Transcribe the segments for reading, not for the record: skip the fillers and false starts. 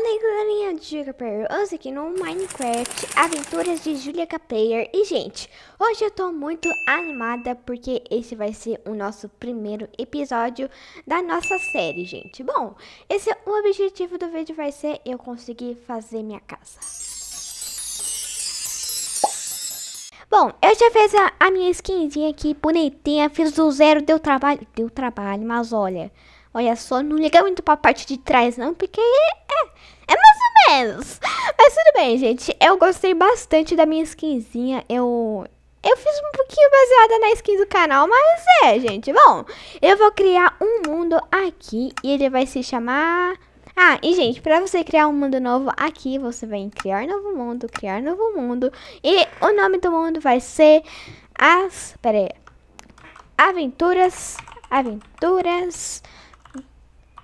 Fala aí, galerinha de JuliaKPlayer, hoje aqui no Minecraft Aventuras de JuliaKPlayer. E gente, hoje eu tô muito animada porque esse vai ser o nosso primeiro episódio da nossa série, gente. Bom, esse é o objetivo do vídeo, vai ser eu conseguir fazer minha casa. Bom, eu já fiz a minha skinzinha aqui, bonitinha, fiz do zero, deu trabalho, mas olha só, não liga muito pra parte de trás não, porque é mais ou menos. Mas tudo bem, gente, eu gostei bastante da minha skinzinha, eu fiz um pouquinho baseada na skin do canal, mas gente, bom, eu vou criar um mundo aqui e ele vai se chamar... Ah, e gente, pra você criar um mundo novo aqui, você vai em criar novo mundo, e o nome do mundo vai ser Aventuras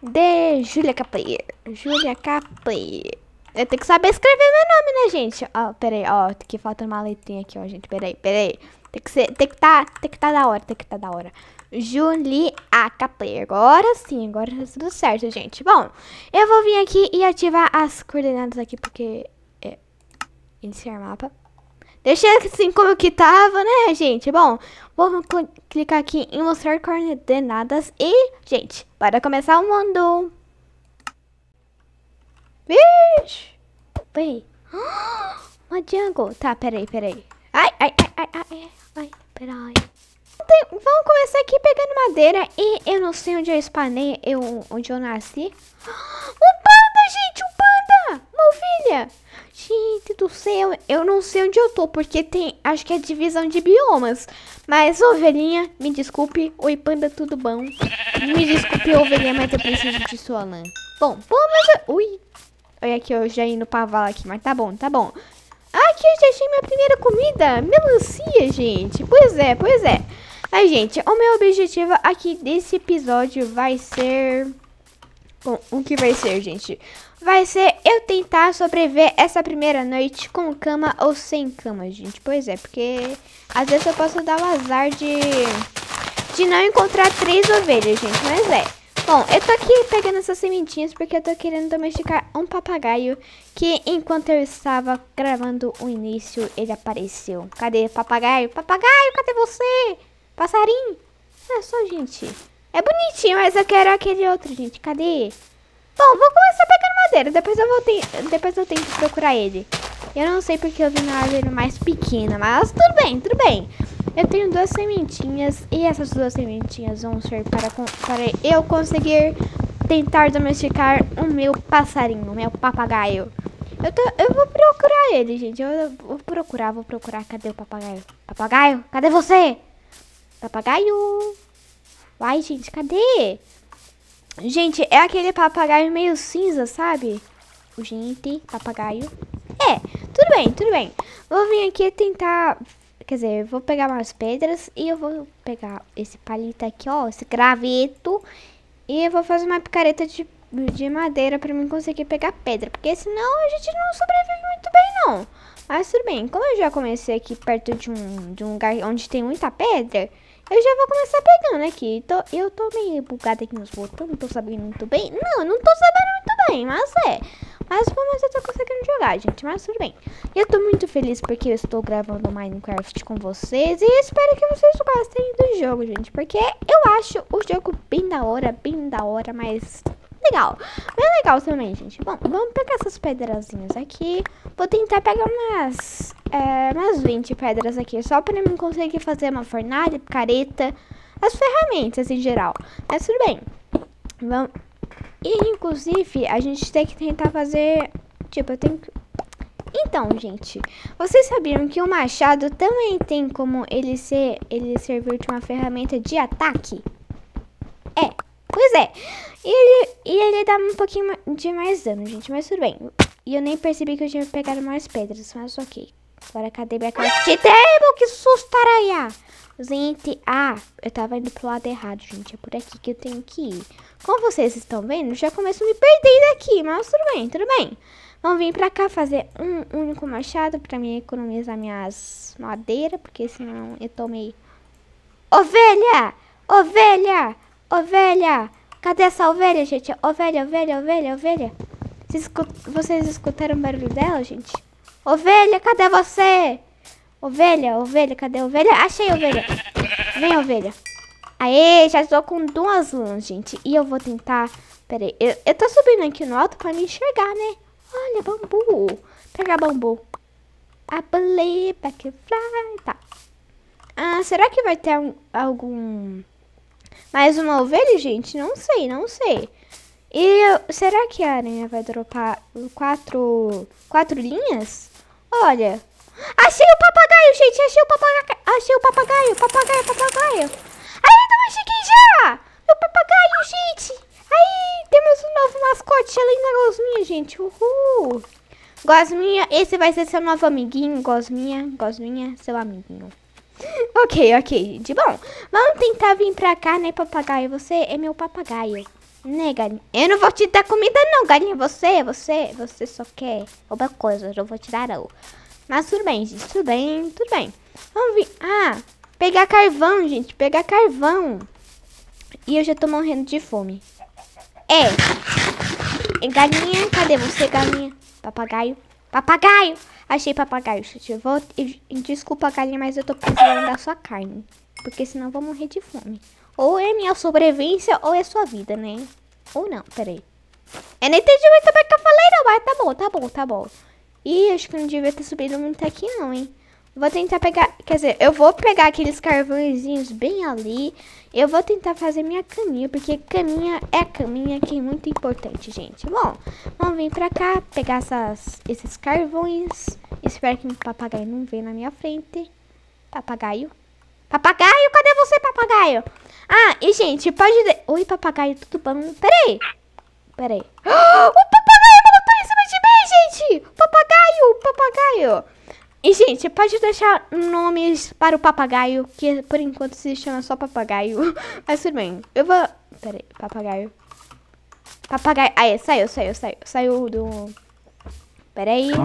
de JuliaKPlayer. Eu tenho que saber escrever meu nome, né, gente? Ó, peraí, ó, que falta uma letrinha aqui, ó, gente, peraí. Tem que tá da hora. JuliaKPlayer. Agora tá tudo certo, gente. Bom, eu vou vir aqui e ativar as coordenadas aqui, porque... Iniciar mapa. Deixa assim como que tava, né, gente? Bom, vamos clicar aqui em mostrar coordenadas e, gente, bora começar o mundo. Vixe! Peraí. Uma jungle. Tá, peraí. Ai, peraí. Vamos começar aqui pegando madeira e eu não sei onde eu espanei, onde eu nasci. Um panda, gente! Maravilha! Gente do céu, eu não sei onde eu tô, porque tem, acho que é divisão de biomas. Mas, ovelhinha, me desculpe. Oi, panda, tudo bom? Me desculpe, ovelhinha, mas eu preciso de sua lã. Bom, mas... Ui! Olha aqui, eu já indo pra vala aqui, mas tá bom. Aqui eu já achei minha primeira comida, melancia, gente. Pois é. Aí, gente, o meu objetivo aqui desse episódio vai ser... Bom, o que vai ser, gente? Vai ser eu tentar sobreviver essa primeira noite com cama ou sem cama, gente. Pois é, porque às vezes eu posso dar o azar de não encontrar 3 ovelhas, gente. Mas é. Bom, eu tô aqui pegando essas sementinhas porque eu tô querendo domesticar um papagaio que, enquanto eu estava gravando o início, ele apareceu. Cadê papagaio? Papagaio, cadê você? Passarinho? Olha só, gente. É bonitinho, mas eu quero aquele outro, gente. Cadê? Bom, vou começar pegando madeira. Depois eu tento procurar ele. Eu não sei porque eu vi na árvore mais pequena, mas tudo bem. Eu tenho 2 sementinhas e essas 2 sementinhas vão ser para eu conseguir tentar domesticar o meu passarinho, o meu papagaio. Eu vou procurar ele, gente. Eu vou procurar. Cadê o papagaio? Papagaio, cadê você? Papagaio... Ai, gente, cadê? Gente, é aquele papagaio meio cinza, sabe? Gente, papagaio. É, tudo bem. Vou vir aqui tentar... Quer dizer, eu vou pegar umas pedras e eu vou pegar esse palito aqui, ó, esse graveto. E eu vou fazer uma picareta de madeira pra mim conseguir pegar pedra. Porque senão a gente não sobrevive muito bem, não. Mas tudo bem, como eu já comecei aqui perto de um lugar onde tem muita pedra... Eu já vou começar pegando aqui. Eu tô meio bugada aqui nos botões, não tô sabendo muito bem, mas é. Mas pelo menos eu tô conseguindo jogar, gente, mas tudo bem. Eu tô muito feliz porque eu estou gravando Minecraft com vocês e espero que vocês gostem do jogo, gente, porque eu acho o jogo bem da hora, mas legal. Bem legal também, gente. Bom, vamos pegar essas pedrazinhas aqui. Vou tentar pegar umas 20 pedras aqui, só pra mim conseguir fazer uma fornalha, picareta, as ferramentas em geral. Mas tudo bem. Vamos... E, inclusive, a gente tem que tentar fazer... Tipo, eu tenho que... Então, gente, vocês sabiam que o machado também tem como ele servir de uma ferramenta de ataque? É, pois é. E ele dá um pouquinho de mais dano, gente, mas tudo bem. E eu nem percebi que eu tinha pegado mais pedras, mas ok. Agora cadê minha cartita? Que susto, araia! Gente, eu tava indo pro lado errado, gente. É por aqui que eu tenho que ir. Como vocês estão vendo, já começo a me perder daqui, mas tudo bem. Vamos vir pra cá fazer um único machado pra me economizar minhas madeiras, porque senão eu tomei... Ovelha! Cadê essa ovelha, gente? Ovelha! Vocês escutaram o barulho dela, gente? Ovelha, cadê você? Ovelha, ovelha, cadê a ovelha? Achei a ovelha. Vem, ovelha. Aê, já estou com duas lãs, gente. E eu vou tentar... Pera aí, eu tô subindo aqui no alto pra me enxergar, né? Olha, bambu. Pegar bambu. A believe I can fly. Tá. Ah, será que vai ter algum... Mais uma ovelha, gente? Não sei, não sei. E será que a aranha vai dropar quatro linhas? Olha. Achei o papagaio, gente. Achei o papagaio. Achei o papagaio. Papagaio, papagaio. Ai, então cheguei já. Meu papagaio, gente. Aí, temos um novo mascote. Além da Gosminha, gente. Uhul. Gosminha, esse vai ser seu novo amiguinho. Gosminha, Gosminha, seu amiguinho. Ok, ok, gente. Bom, vamos tentar vir pra cá, né, papagaio? Você é meu papagaio. Né, galinha? Eu não vou te dar comida, não, galinha. Você só quer alguma coisa. Eu vou tirar algo. Mas tudo bem, gente. Tudo bem, tudo bem. Vamos vir. Ah, pegar carvão, gente. Pegar carvão. E eu já tô morrendo de fome. É. Galinha, cadê você, galinha? Papagaio. Papagaio. Achei papagaio. Desculpa, galinha, mas eu tô precisando da sua carne. Porque senão eu vou morrer de fome. Ou é minha sobrevivência ou é sua vida, né? Ou não, peraí. Eu não entendi muito bem o que eu falei, não. Mas tá bom, tá bom, tá bom. Ih, acho que não devia ter subido muito aqui não, hein? Vou tentar pegar... Quer dizer, eu vou pegar aqueles carvãozinhos bem ali. Eu vou tentar fazer minha caminha, porque caminha é caminha, que é muito importante, gente. Bom, vamos vir pra cá, pegar esses carvões. Espero que o papagaio não venha na minha frente. Papagaio. Papagaio, cadê você, papagaio? Ah, e gente, pode... Oi, papagaio, tudo bom? Peraí. Peraí. Oh, o papagaio voltou em cima de mim, gente! Papagaio, papagaio. E, gente, pode deixar nomes para o papagaio, que por enquanto se chama só papagaio. Mas tudo bem. Eu vou... Peraí, papagaio. Papagaio. Aí, saiu. Saiu do... Peraí, deixa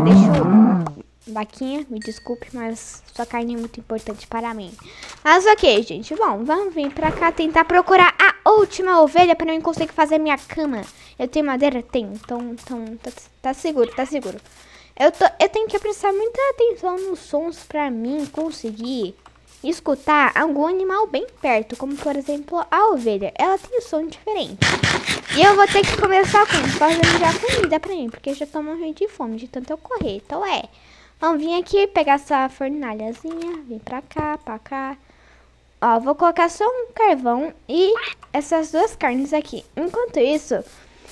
eu... Vaquinha, me desculpe, mas sua carne é muito importante para mim. Mas ok, gente, bom, vamos vir pra cá tentar procurar a última ovelha para eu conseguir fazer minha cama. Eu tenho madeira? Tenho, então tá seguro, tá seguro. Eu tenho que prestar muita atenção nos sons pra mim conseguir escutar algum animal bem perto, como por exemplo a ovelha. Ela tem um som diferente. E eu vou ter que começar com fazendo já comida pra mim, porque eu já tô morrendo de fome, de tanto eu correr, então é... Vamos vir aqui, pegar essa fornalhazinha, vir pra cá, Ó, vou colocar só um carvão e essas duas carnes aqui. Enquanto isso,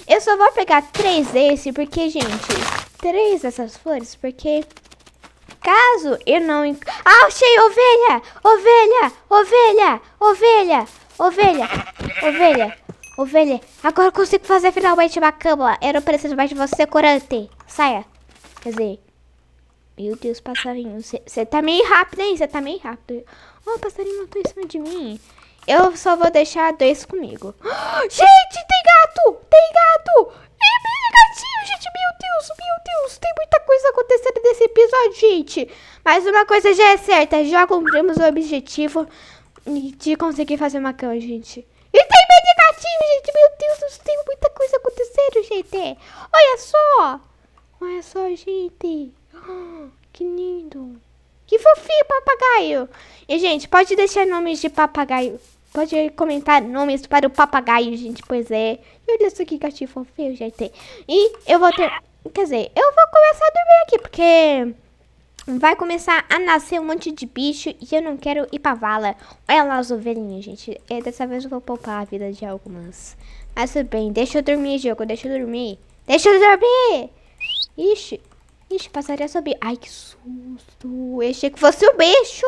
eu só vou pegar três desse, porque, gente, três dessas flores, porque caso eu não... Ah, achei ovelha! Ovelha! Ovelha! Ovelha! Ovelha! Ovelha! Ovelha! Agora eu consigo fazer finalmente uma cama. Eu não preciso mais de você, corante. Saia. Quer dizer... Meu Deus, passarinho, você tá meio rápido, hein? Você tá meio rápido. Ó, o passarinho matou em cima de mim. Eu só vou deixar dois comigo. Oh, gente, tem gato! Tem gato! É gatinho, gente! Meu Deus! Tem muita coisa acontecendo nesse episódio, gente. Mas uma coisa já é certa. Já cumprimos o objetivo de conseguir fazer uma cama, gente. E tem meio de gatinho, gente! Meu Deus, tem muita coisa acontecendo, gente. Olha só! Olha só, gente. Oh, que lindo. Que fofinho, papagaio. E, gente, pode deixar nomes de papagaio. Pode comentar nomes para o papagaio, gente. Pois é. Olha isso aqui, gatinho fofinho, gente. E eu vou ter... Quer dizer, eu vou começar a dormir aqui, porque vai começar a nascer um monte de bicho e eu não quero ir pra vala. Olha lá as ovelhinhas, gente. E dessa vez eu vou poupar a vida de algumas. Mas tudo bem. Deixa eu dormir, jogo. Deixa eu dormir. Deixa eu dormir. Ixi. Ixi, passaria subir. Ai, que susto. Eu achei que fosse um bicho.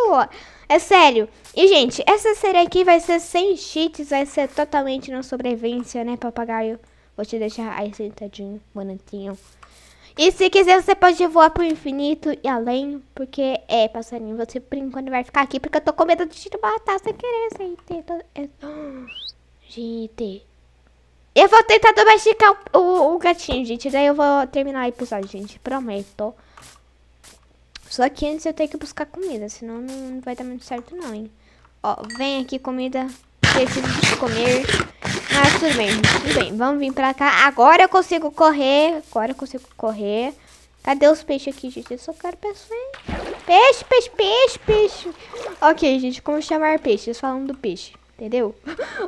É sério. E, gente, essa série aqui vai ser sem cheats. Vai ser totalmente na sobrevivência, né, papagaio? Vou te deixar aí sentadinho, bonitinho. E se quiser, você pode voar pro infinito e além. Porque, passarinho, você por enquanto vai ficar aqui. Porque eu tô com medo de te matar sem querer, gente. Eu vou tentar domesticar o gatinho, gente. Daí eu vou terminar aí pro gente. Prometo. Só que antes eu tenho que buscar comida. Senão não vai dar muito certo, não, hein? Ó, vem aqui comida. Preciso de comer. Ah, tudo bem, gente, tudo bem. Vamos vir pra cá. Agora eu consigo correr. Agora eu consigo correr. Cadê os peixes aqui, gente? Eu só quero peixe. Peixe, peixe, peixe, peixe. Ok, gente, como chamar peixes? Falando do peixe, entendeu?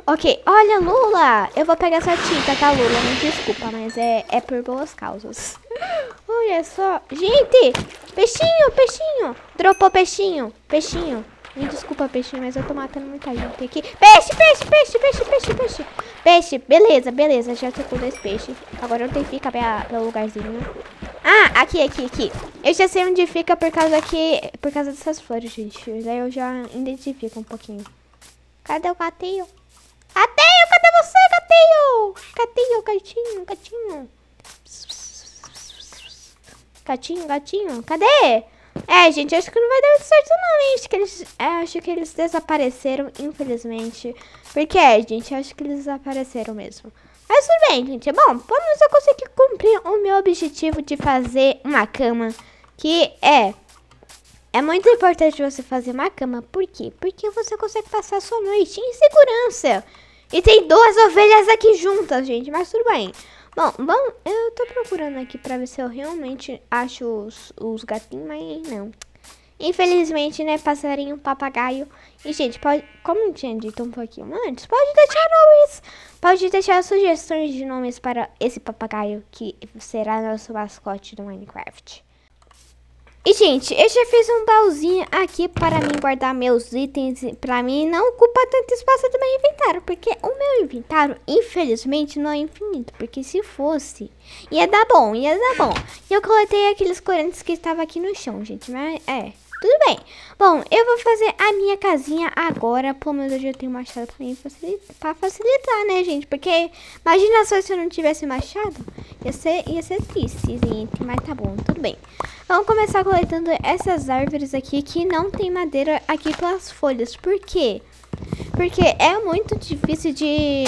Ok, olha, Lula. Eu vou pegar essa tinta, tá, Lula? Me desculpa, mas é por boas causas. Olha só. Gente, peixinho, peixinho. Dropou peixinho, peixinho. Me desculpa, peixinho, mas eu tô matando muita gente aqui. Peixe, peixe, peixe, peixe, peixe, peixe. Peixe, beleza, beleza. Já tô com 2 peixes. Agora eu tenho que ficar pelo lugarzinho. Ah, aqui, aqui, aqui. Eu já sei onde fica por causa dessas flores, gente. Daí eu já identifico um pouquinho. Cadê o gatinho? Gatinho, cadê você, gatinho? Gatinho, gatinho, gatinho. Gatinho, gatinho, cadê? É, gente, acho que não vai dar certo não, hein? Acho que eles desapareceram, infelizmente. Porque gente, acho que eles desapareceram mesmo. Mas tudo bem, gente. Bom, pelo menos eu consegui cumprir o meu objetivo de fazer uma cama. Que é muito importante você fazer uma cama. Por quê? Porque você consegue passar a sua noite em segurança. E tem 2 ovelhas aqui juntas, gente. Mas tudo bem. Bom, eu tô procurando aqui pra ver se eu realmente acho os gatinhos, mas não. Infelizmente, né, passarinho, papagaio. E, gente, pode, como tinha dito um pouquinho antes, pode deixar sugestões de nomes para esse papagaio que será nosso mascote do Minecraft. E, gente, eu já fiz um baúzinho aqui para mim guardar meus itens. Pra mim não ocupa tanto espaço do meu inventário, porque o meu inventário, infelizmente, não é infinito. Porque se fosse, ia dar bom. E eu coletei aqueles corantes que estavam aqui no chão, gente, mas tudo bem. Bom, eu vou fazer a minha casinha agora. Pelo menos eu já tenho machado pra mim pra facilitar, né, gente? Porque imagina só se eu não tivesse machado. Ia ser triste, gente. Mas tá bom, tudo bem. Vamos começar coletando essas árvores aqui que não tem madeira aqui pelas folhas. Por quê? Porque é muito difícil de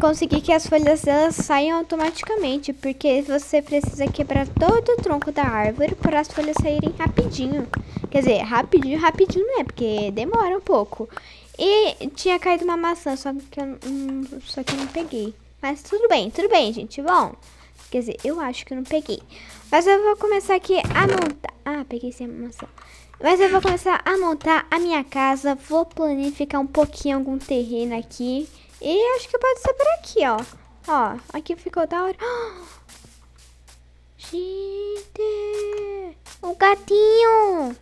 conseguir que as folhas elas saiam automaticamente, porque você precisa quebrar todo o tronco da árvore para as folhas saírem rapidinho. Quer dizer, rapidinho não é, porque demora um pouco. E tinha caído uma maçã, só que eu não peguei. Mas tudo bem, gente. Bom, quer dizer, eu acho que eu não peguei. Mas eu vou começar aqui a montar. Ah, peguei sem maçã. Mas eu vou começar a montar a minha casa. Vou planificar um pouquinho algum terreno aqui. E acho que pode ser por aqui, ó. Ó, aqui ficou da hora. Gente! O gatinho!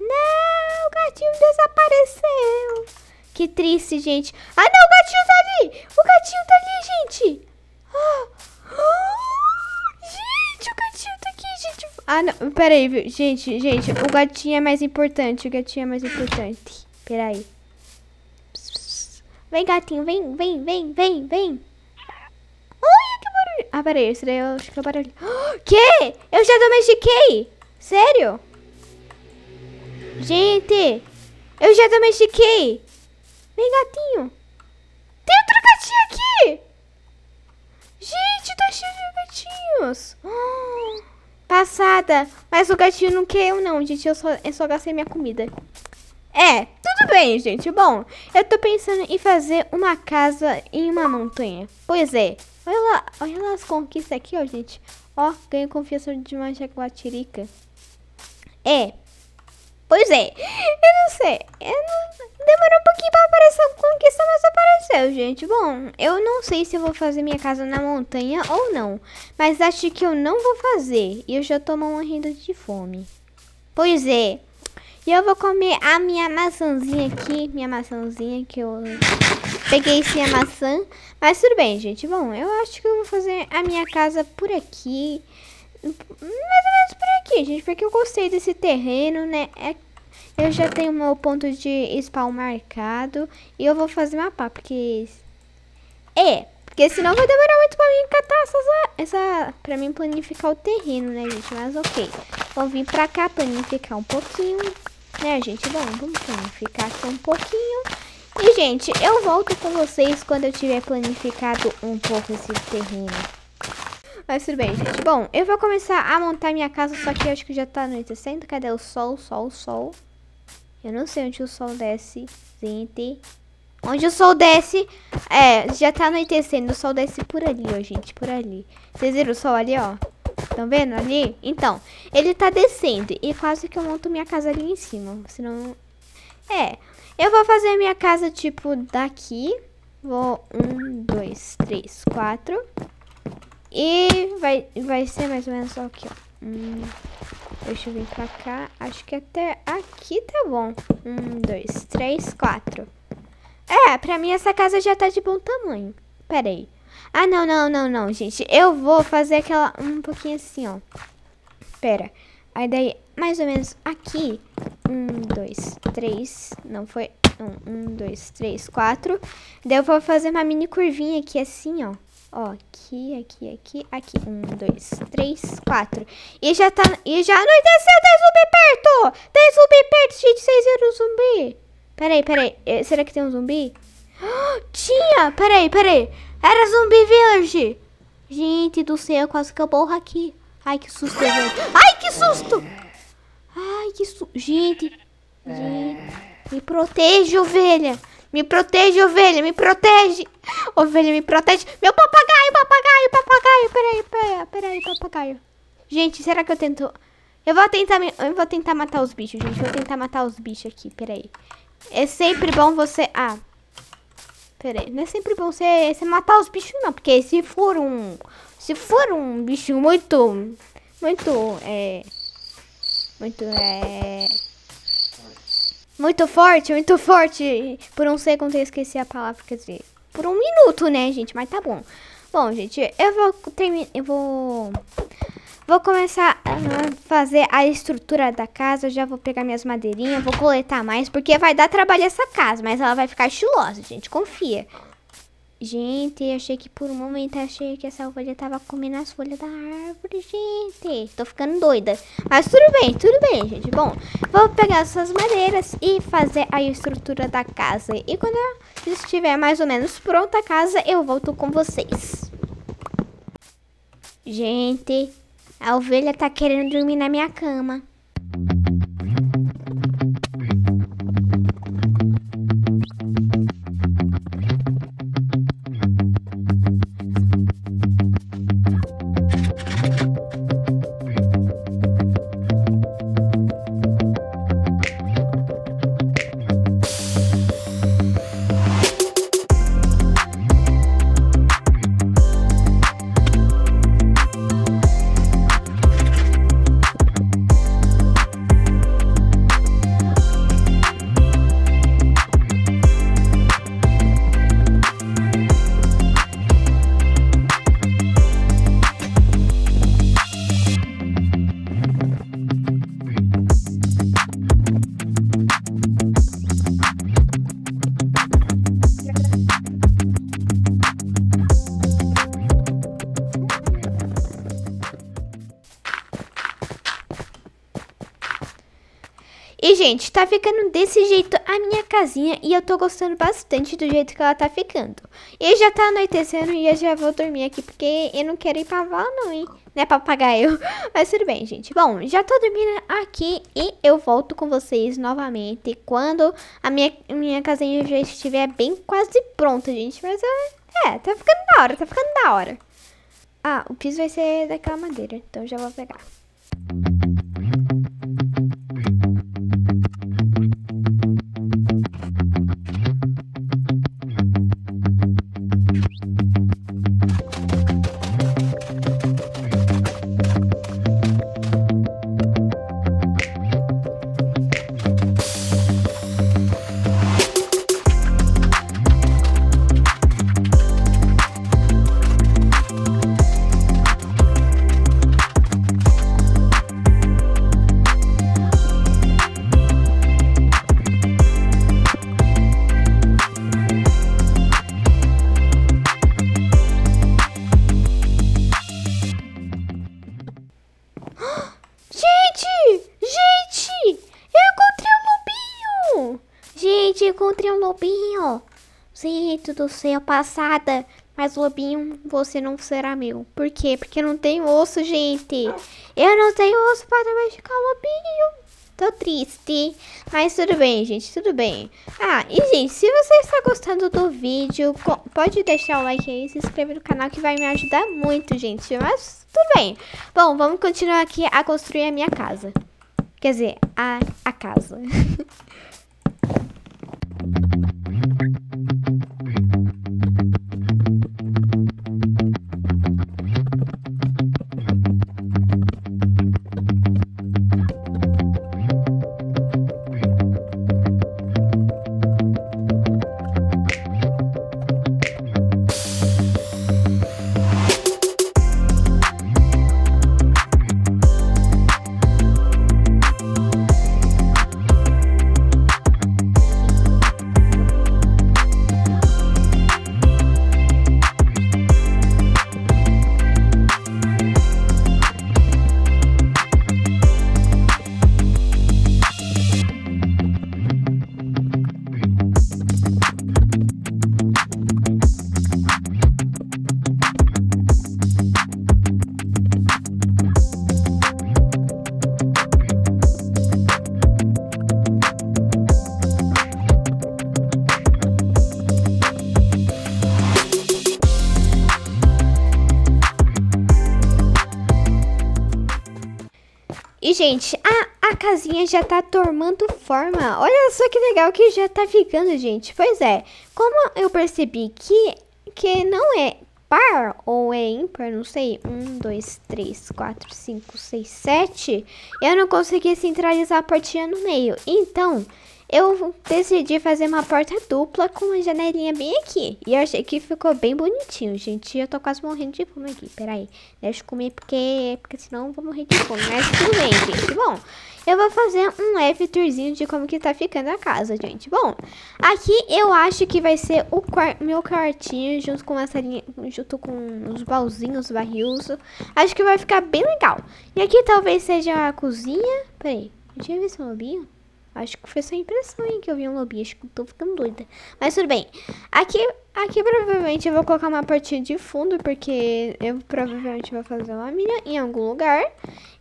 Não! O gatinho desapareceu! Que triste, gente. Ah, não! O gatinho tá ali! O gatinho tá ali, gente! Gente, o gatinho tá aqui, gente! Ah, não. Pera aí, viu? Gente. O gatinho é mais importante. O gatinho é mais importante. Pera aí. Vem, gatinho, vem. Olha que barulho. Ah, peraí, esse daí eu acho que é o barulho. Que? Eu já domestiquei? Sério? Gente, eu já domestiquei. Vem, gatinho. Tem outro gatinho aqui. Gente, tá cheio de gatinhos. Passada. Mas o gatinho não quer não, gente. Eu só gastei minha comida. Tudo bem, gente. Bom, eu tô pensando em fazer uma casa em uma montanha. Pois é. Olha lá as conquistas aqui, ó, gente. Ó, ganho confiança de uma jaguatirica. Pois é. Eu não sei. Demorou um pouquinho pra aparecer a conquista, mas apareceu, gente. Bom, eu não sei se eu vou fazer minha casa na montanha ou não. Mas acho que eu não vou fazer. E eu já tô morrendo de fome. Pois é. E eu vou comer a minha maçãzinha aqui, que eu peguei sem a maçã. Mas tudo bem, gente. Bom, eu acho que eu vou fazer a minha casa por aqui. Mais ou menos por aqui, gente, porque eu gostei desse terreno, né? Eu já tenho meu ponto de spawn marcado. E eu vou fazer mapa, porque... Porque senão vai demorar muito pra mim catar pra mim planificar o terreno, né, gente? Mas ok. Vou vir pra cá planificar um pouquinho. Né, gente? Bom, vamos planificar aqui um pouquinho. E, gente, eu volto com vocês quando eu tiver planificado um pouco esse terreno. Mas tudo bem, gente. Bom, eu vou começar a montar minha casa, só que eu acho que já tá anoitecendo. Cadê o sol? Eu não sei onde o sol desce. Gente. Onde o sol desce, já tá anoitecendo, o sol desce por ali, ó, gente, por ali. Vocês viram o sol ali, ó? Estão vendo ali? Então, ele tá descendo e quase que eu monto minha casa ali em cima, senão... eu vou fazer minha casa, tipo, daqui. Vou 1, 2, 3, 4. E vai ser mais ou menos só aqui, ó. Deixa eu vir pra cá. Acho que até aqui tá bom. 1, 2, 3, 4. Pra mim essa casa já tá de bom tamanho. Pera aí. Ah, não, gente. Eu vou fazer aquela um pouquinho assim, ó. Pera. Aí daí, mais ou menos aqui. 1, 2, 3. Não foi. 1, 2, 3, 4. Daí eu vou fazer uma mini curvinha aqui assim, ó. Ó, aqui. 1, 2, 3, 4. E já tá. E já anoiteceu, tem zumbi perto! Tem zumbi perto, gente. Vocês viram o zumbi? Peraí. Será que tem um zumbi? Oh, tinha! Peraí. Era zumbi verde. Gente do céu, quase que eu morro aqui. Ai, que susto. Ai, que susto. Gente. Me protege, ovelha. Me protege. Ovelha, me protege. Meu papagaio. Peraí, papagaio. Gente, será que eu tento... Eu vou tentar matar os bichos, gente. Vou tentar matar os bichos aqui, peraí. É sempre bom você... Peraí, não é sempre bom você matar os bichos, não. Porque se for um bicho muito forte. Por um segundo eu esqueci a palavra, quer dizer, por um minuto, né, gente? Mas tá bom. Bom, gente, eu vou começar a fazer a estrutura da casa. Eu já vou pegar minhas madeirinhas, vou coletar mais, porque vai dar trabalho essa casa, mas ela vai ficar estilosa, gente, confia. Gente, achei que por um momento, achei que essa ovelha tava comendo as folhas da árvore, gente. Tô ficando doida. Mas tudo bem, gente. Bom, vou pegar essas madeiras e fazer a estrutura da casa. E quando eu estiver mais ou menos pronta a casa, eu volto com vocês. Gente... A ovelha tá querendo dormir na minha cama. E, gente, tá ficando desse jeito a minha casinha e eu tô gostando bastante do jeito que ela tá ficando. E já tá anoitecendo e eu já vou dormir aqui porque eu não quero ir pra vala não, hein? Né, papagaio? Mas tudo bem, gente. Bom, já tô dormindo aqui e eu volto com vocês novamente quando a minha casinha já estiver bem quase pronta, gente. Mas, tá ficando da hora. Ah, o piso vai ser daquela madeira, então já vou pegar. Encontrei um lobinho. Gente do céu, passada. Mas lobinho, você não será meu. Por quê? Porque eu não tenho osso, gente. Eu não tenho osso para domesticar o lobinho. Tô triste, mas tudo bem, gente, tudo bem. Ah, e gente, se você está gostando do vídeo, pode deixar o like aí, se inscrever no canal que vai me ajudar muito, gente. Mas tudo bem. Bom, vamos continuar aqui a construir a minha casa. Quer dizer, a casa. E, gente, a casinha já tá tomando forma. Olha só que legal que já tá ficando, gente. Pois é, como eu percebi que não é par ou é ímpar, não sei. 1, 2, 3, 4, 5, 6, 7. Eu não consegui centralizar a portinha no meio. Então, eu decidi fazer uma porta dupla com uma janelinha bem aqui. E eu achei que ficou bem bonitinho, gente. Eu tô quase morrendo de fome aqui. Peraí, deixa eu comer porque senão eu vou morrer de fome. Mas tudo bem, gente. Bom, eu vou fazer um leve tourzinho de como que tá ficando a casa, gente. Bom, aqui eu acho que vai ser o meu quartinho junto com essa linha, junto com os baúzinhos, barris. Acho que vai ficar bem legal. E aqui talvez seja a cozinha. Peraí, deixa eu ver se é um lobinho. Acho que foi só impressão, hein, que eu vi um lobinho. Acho que eu tô ficando doida. Mas tudo bem. Aqui provavelmente eu vou colocar uma portinha de fundo, porque eu provavelmente vou fazer uma mina em algum lugar.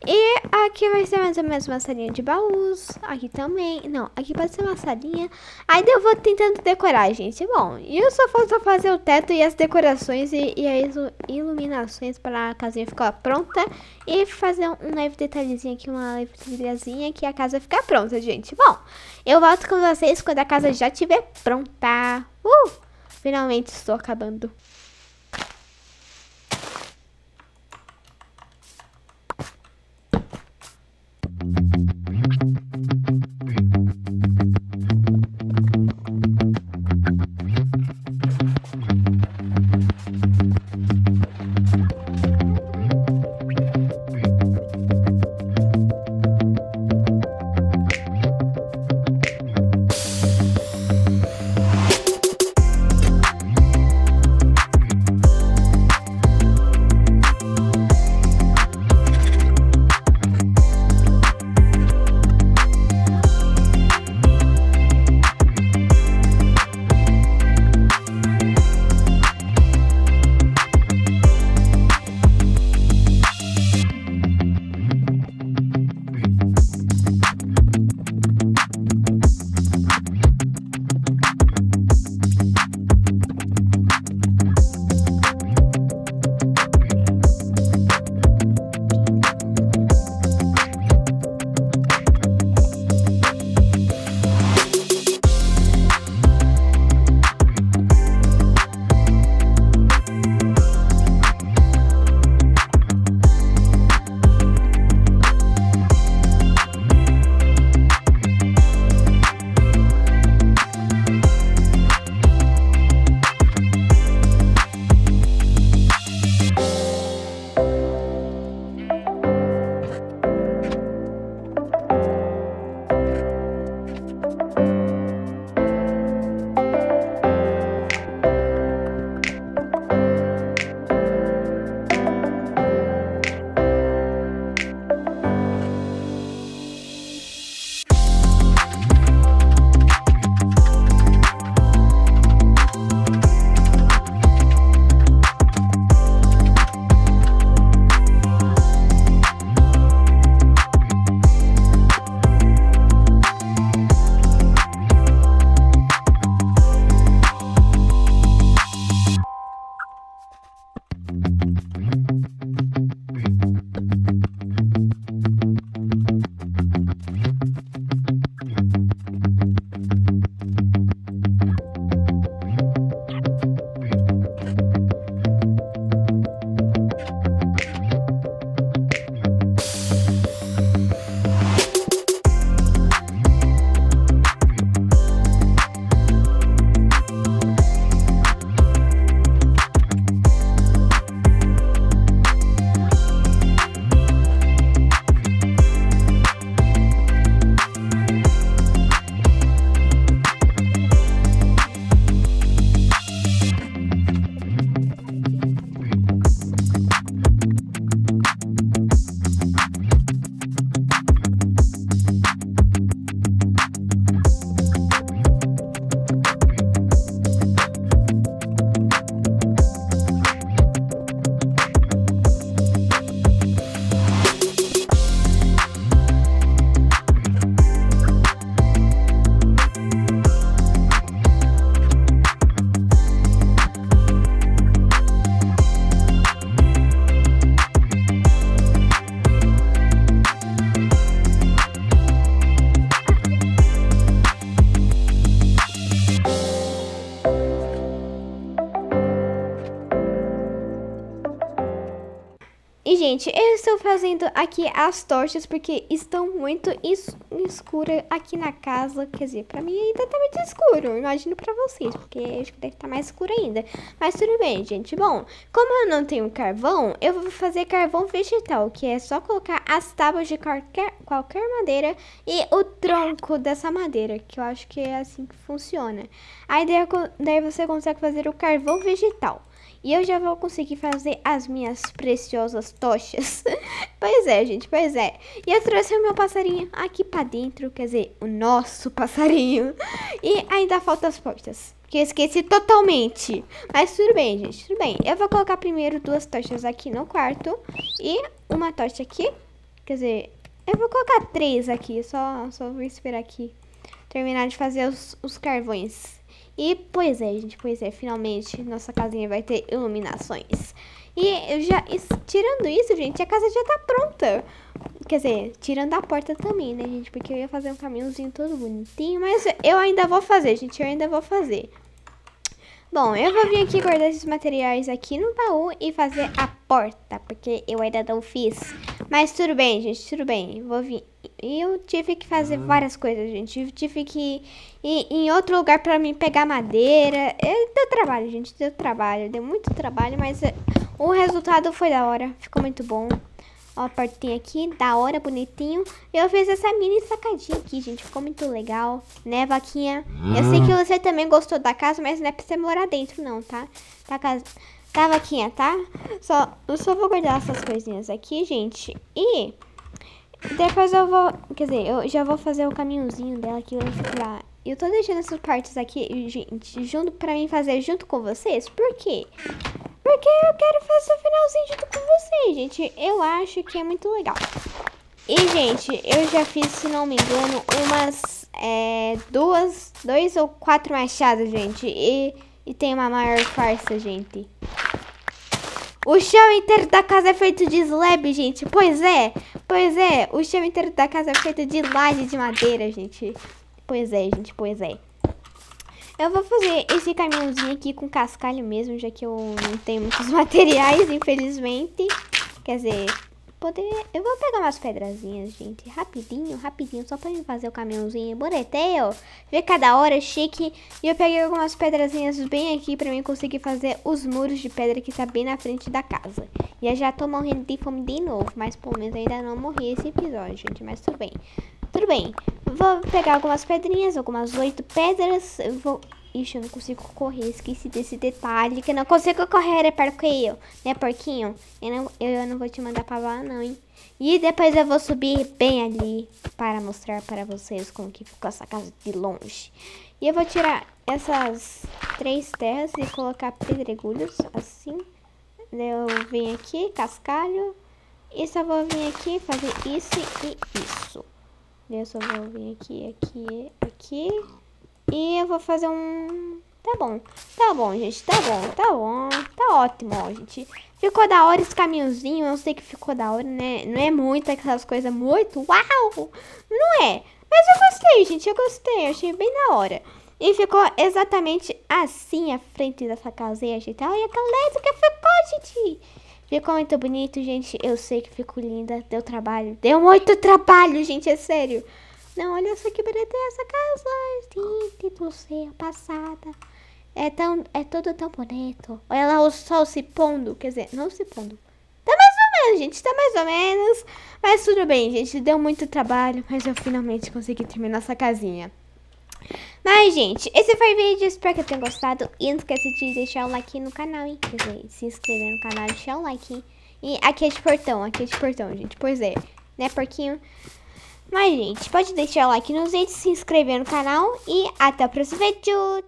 E aqui vai ser mais ou menos uma salinha de baús. Aqui também. Não, aqui pode ser uma salinha. Aí eu vou tentando decorar, gente. Bom, e eu só falta fazer o teto e as decorações e as iluminações para a casinha ficar pronta. E fazer um leve detalhezinho aqui, uma leve trilhazinha, que a casa fica pronta, gente. Bom, eu volto com vocês quando a casa já estiver pronta. Finalmente estou acabando. estou fazendo aqui as tochas porque estão muito escuras aqui na casa. Quer dizer, pra mim ainda tá muito escuro, imagino pra vocês, porque acho que deve estar mais escuro ainda. Mas tudo bem, gente. Bom, como eu não tenho carvão, eu vou fazer carvão vegetal, que é só colocar as tábuas de qualquer madeira e o tronco dessa madeira, que eu acho que é assim que funciona. Aí daí você consegue fazer o carvão vegetal. E eu já vou conseguir fazer as minhas preciosas tochas. Pois é, gente, pois é. E eu trouxe o meu passarinho aqui pra dentro, quer dizer, o nosso passarinho. E ainda faltam as portas, que eu esqueci totalmente. Mas tudo bem, gente, tudo bem. Eu vou colocar primeiro duas tochas aqui no quarto e uma tocha aqui. Quer dizer, eu vou colocar três aqui, só vou esperar aqui terminar de fazer os carvões. E, pois é, gente, pois é, finalmente nossa casinha vai ter iluminações. E eu já, tirando isso, gente, a casa já tá pronta. Quer dizer, tirando a porta também, né, gente? Porque eu ia fazer um caminhozinho todo bonitinho, mas eu ainda vou fazer, gente, eu ainda vou fazer. Bom, eu vou vir aqui guardar esses materiais aqui no baú e fazer a porta, porque eu ainda não fiz. Mas tudo bem, gente, tudo bem. Vou vir. Eu tive que fazer várias coisas, gente. Eu tive que ir em outro lugar pra mim pegar madeira. Deu trabalho, gente, deu trabalho. Deu muito trabalho, mas o resultado foi da hora. Ficou muito bom. Ó, a portinha aqui, da hora, bonitinho. Eu fiz essa mini sacadinha aqui, gente. Ficou muito legal, né, Vaquinha? Eu sei que você também gostou da casa, mas não é pra você morar dentro, não, tá? Tá, casa... tá, Vaquinha, tá? Eu só vou guardar essas coisinhas aqui, gente. E... depois eu vou, quer dizer, eu já vou fazer o caminhozinho dela aqui lá. Eu tô deixando essas partes aqui, gente, junto pra mim fazer junto com vocês. Por quê? Porque eu quero fazer o finalzinho junto com vocês, gente. Eu acho que é muito legal. E, gente, eu já fiz, se não me engano, umas dois ou quatro machados, gente. E tem uma maior farsa, gente. O chão inteiro da casa é feito de slab, gente. Pois é. Pois é. O chão inteiro da casa é feito de laje de madeira, gente. Pois é, gente. Pois é. Eu vou fazer esse caminhozinho aqui com cascalho mesmo, já que eu não tenho muitos materiais, infelizmente. Quer dizer, eu vou pegar umas pedrazinhas, gente. Rapidinho, rapidinho. Só pra mim fazer o caminhozinho bonitinho. Fica da hora, chique. E eu peguei algumas pedrazinhas bem aqui pra mim conseguir fazer os muros de pedra que tá bem na frente da casa. E eu já tô morrendo de fome de novo. Mas pelo menos ainda não morri esse episódio, gente. Mas tudo bem. Tudo bem. Vou pegar algumas pedrinhas, algumas 8 pedras. Eu vou... ixi, eu não consigo correr, esqueci desse detalhe, que eu não consigo correr, é porquinho, né, porquinho? Eu não vou te mandar pra lá, não, hein? E depois eu vou subir bem ali para mostrar para vocês como que ficou essa casa de longe. E eu vou tirar essas 3 terras e colocar pedregulhos, assim. Eu venho aqui, cascalho, e só vou vir aqui fazer isso e isso. Eu só vou vir aqui, aqui. E eu vou fazer um... tá bom, gente, tá bom, tá ótimo, ó, gente. Ficou da hora esse caminhozinho, eu sei que ficou da hora, né? Não é muito aquelas coisas muito, uau, não é. Mas eu gostei, gente, eu gostei, eu achei bem da hora. E ficou exatamente assim a frente dessa casinha, gente. Olha que legal que ficou, gente. Ficou muito bonito, gente, eu sei que ficou linda, deu trabalho. Deu muito trabalho, gente, é sério. Não, olha só que bonita essa casa, gente do céu, passada. É tudo tão bonito. Olha lá o sol se pondo, quer dizer, não se pondo. Tá mais ou menos, gente, tá mais ou menos. Mas tudo bem, gente, deu muito trabalho, mas eu finalmente consegui terminar essa casinha. Mas, gente, esse foi o vídeo, espero que tenham gostado. E não esquece de deixar o like no canal, hein, quer dizer, se inscrever no canal, deixar o like, hein? E aqui é de portão, gente, pois é, né, porquinho? Mas, gente, pode deixar o like nos vídeos, se inscrever no canal e até o próximo vídeo.